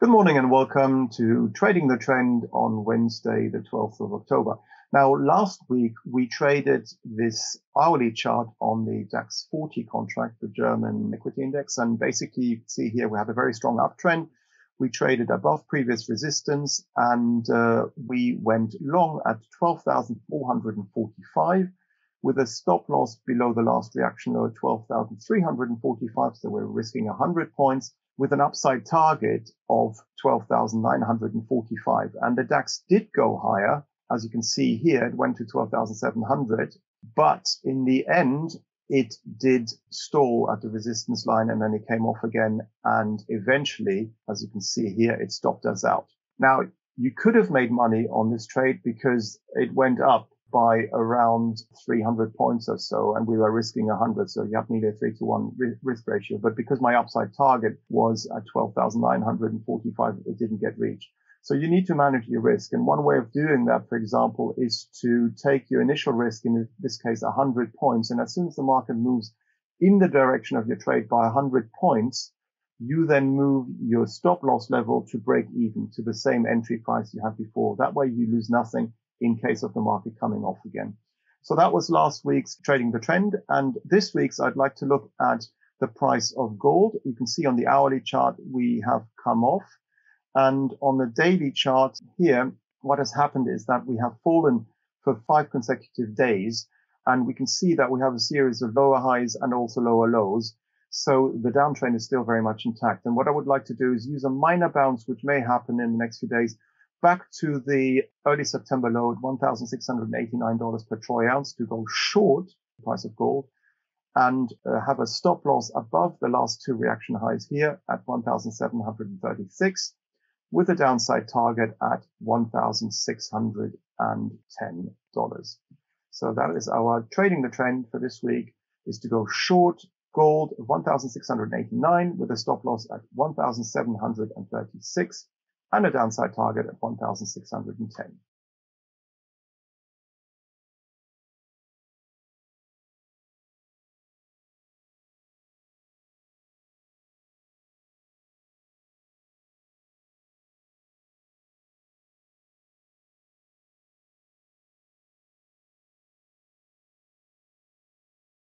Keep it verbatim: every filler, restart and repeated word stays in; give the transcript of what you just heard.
Good morning and welcome to Trading the Trend on Wednesday, the twelfth of October. Now, last week, we traded this hourly chart on the DAX forty contract, the German equity index. And basically, you can see here we had a very strong uptrend. We traded above previous resistance and uh, we went long at twelve thousand four hundred forty-five with a stop loss below the last reaction low at twelve thousand three hundred forty-five. So we're risking one hundred points. With an upside target of twelve thousand nine hundred forty-five. And the DAX did go higher. As you can see here, it went to twelve thousand seven hundred. But in the end, it did stall at the resistance line and then it came off again. And eventually, as you can see here, it stopped us out. Now, you could have made money on this trade because it went up by around three hundred points or so, and we were risking one hundred, so you have nearly a three to one risk ratio. But because my upside target was at twelve thousand nine hundred forty-five, it didn't get reached. So you need to manage your risk. And one way of doing that, for example, is to take your initial risk, in this case, one hundred points. And as soon as the market moves in the direction of your trade by one hundred points, you then move your stop loss level to break even to the same entry price you had before. That way you lose nothing in case of the market coming off again. So that was last week's Trading the Trend. And this week's, I'd like to look at the price of gold. You can see on the hourly chart, we have come off. And on the daily chart here, what has happened is that we have fallen for five consecutive days. And we can see that we have a series of lower highs and also lower lows. So the downtrend is still very much intact. And what I would like to do is use a minor bounce, which may happen in the next few days, back to the early September low at one thousand six hundred eighty-nine dollars per troy ounce to go short the price of gold and uh, have a stop loss above the last two reaction highs here at one thousand seven hundred thirty-six with a downside target at one thousand six hundred ten dollars. So that is our Trading the Trend for this week, is to go short gold at one thousand six hundred eighty-nine with a stop loss at one thousand seven hundred thirty-six and a downside target at one thousand six hundred ten.